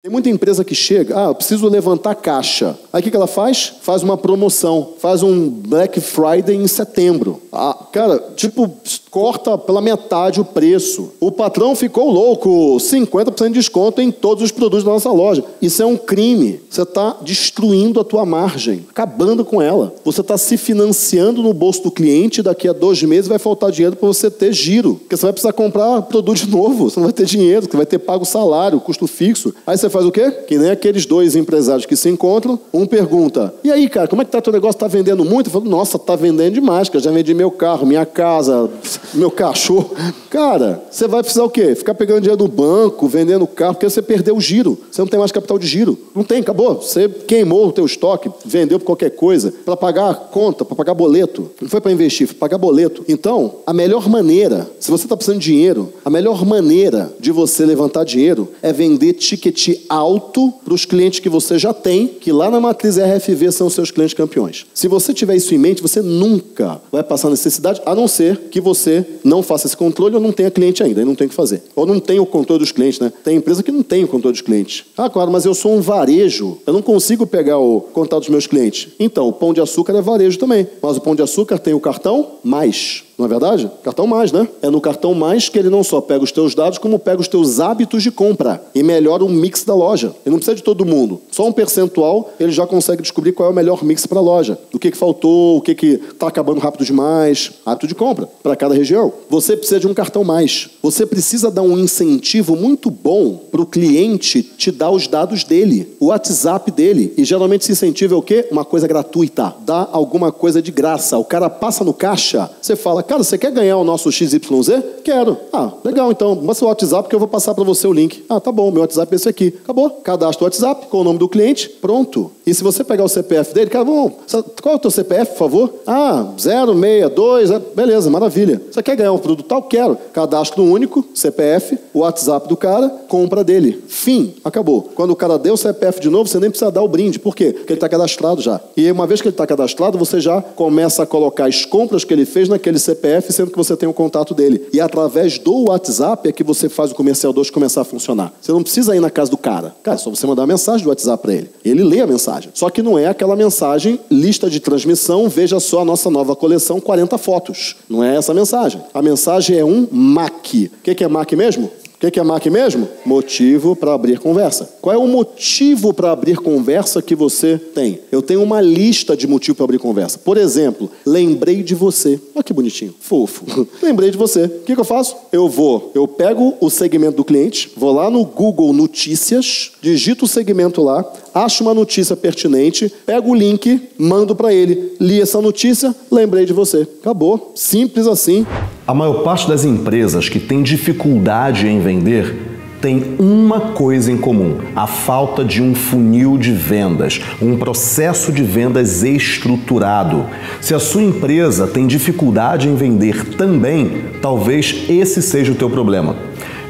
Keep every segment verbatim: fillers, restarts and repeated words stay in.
Tem muita empresa que chega, ah, eu preciso levantar caixa. Aí o que, que ela faz? Faz uma promoção, faz um Black Friday em setembro. Ah, cara, tipo, corta pela metade o preço. O patrão ficou louco, cinquenta por cento de desconto em todos os produtos da nossa loja. Isso é um crime. Você está destruindo a tua margem, acabando com ela. Você está se financiando no bolso do cliente, daqui a dois meses vai faltar dinheiro para você ter giro. Porque você vai precisar comprar produto novo, você não vai ter dinheiro, você vai ter pago salário, custo fixo. Aí você faz o quê? Que nem aqueles dois empresários que se encontram, um pergunta, e aí, cara, como é que tá teu negócio? Tá vendendo muito? Eu falo, nossa, tá vendendo demais, cara, já vendi meu carro, minha casa, meu cachorro. Cara, você vai precisar o quê? Ficar pegando dinheiro do banco, vendendo carro, porque você perdeu o giro, você não tem mais capital de giro. Não tem, acabou. Você queimou o teu estoque, vendeu por qualquer coisa, para pagar a conta, para pagar boleto. Não foi para investir, foi pra pagar boleto. Então, a melhor maneira, se você tá precisando de dinheiro, a melhor maneira de você levantar dinheiro é vender ticket alto para os clientes que você já tem, que lá na matriz R F V são os seus clientes campeões. Se você tiver isso em mente, você nunca vai passar necessidade, a não ser que você não faça esse controle ou não tenha cliente ainda, e não tem o que fazer. Ou não tem o controle dos clientes, né? Tem empresa que não tem o controle dos clientes. Ah, claro, mas eu sou um varejo, eu não consigo pegar o contato dos meus clientes. Então, o Pão de Açúcar é varejo também, mas o Pão de Açúcar tem o cartão mais. Não é verdade? Cartão mais, né? É no cartão mais que ele não só pega os teus dados, como pega os teus hábitos de compra e melhora o mix da loja. Ele não precisa de todo mundo. Só um percentual ele já consegue descobrir qual é o melhor mix para a loja. O que, que faltou, o que está acabando rápido demais. Hábito de compra para cada região. Você precisa de um cartão mais. Você precisa dar um incentivo muito bom para o cliente te dar os dados dele, o WhatsApp dele. E geralmente esse incentivo é o quê? Uma coisa gratuita. Dá alguma coisa de graça. O cara passa no caixa, você fala... Cara, você quer ganhar o nosso X Y Z? Quero. Ah, legal, então. Mostra o WhatsApp que eu vou passar para você o link. Ah, tá bom, meu WhatsApp é esse aqui. Acabou. Cadastra o WhatsApp com o nome do cliente. Pronto. E se você pegar o C P F dele, cara, vamos, qual é o teu C P F, por favor? Ah, zero seis dois. Beleza, maravilha. Você quer ganhar um produto tal? Quero. Cadastro único, C P F, o WhatsApp do cara, compra dele. Fim. Acabou. Quando o cara deu o C P F de novo, você nem precisa dar o brinde. Por quê? Porque ele está cadastrado já. E uma vez que ele está cadastrado, você já começa a colocar as compras que ele fez naquele C P F. C P F, sendo que você tem o contato dele. E através do WhatsApp é que você faz o comercial dois começar a funcionar. Você não precisa ir na casa do cara. Cara, é só você mandar a mensagem do WhatsApp para ele. Ele lê a mensagem. Só que não é aquela mensagem, lista de transmissão, veja só a nossa nova coleção, quarenta fotos. Não é essa a mensagem. A mensagem é um M A C. O que, que é M A C mesmo? O que, que é M A C mesmo? Motivo para abrir conversa. Qual é o motivo para abrir conversa que você tem? Eu tenho uma lista de motivos para abrir conversa. Por exemplo, lembrei de você. Olha que bonitinho, fofo. Lembrei de você. O que, que eu faço? Eu vou, eu pego o segmento do cliente, vou lá no Google Notícias, digito o segmento lá, acho uma notícia pertinente, pego o link, mando para ele. Li essa notícia, lembrei de você. Acabou. Simples assim. A maior parte das empresas que tem dificuldade em vender tem uma coisa em comum, a falta de um funil de vendas, um processo de vendas estruturado. Se a sua empresa tem dificuldade em vender também, talvez esse seja o teu problema.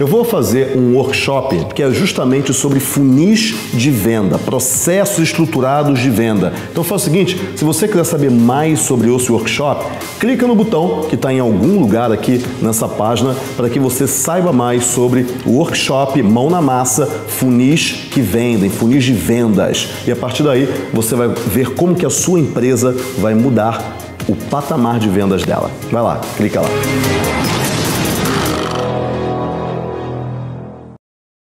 Eu vou fazer um workshop que é justamente sobre funis de venda, processos estruturados de venda. Então faz o seguinte, se você quiser saber mais sobre esse workshop, clica no botão que está em algum lugar aqui nessa página para que você saiba mais sobre o workshop Mão na Massa, funis que vendem, funis de vendas. E a partir daí você vai ver como que a sua empresa vai mudar o patamar de vendas dela. Vai lá, clica lá.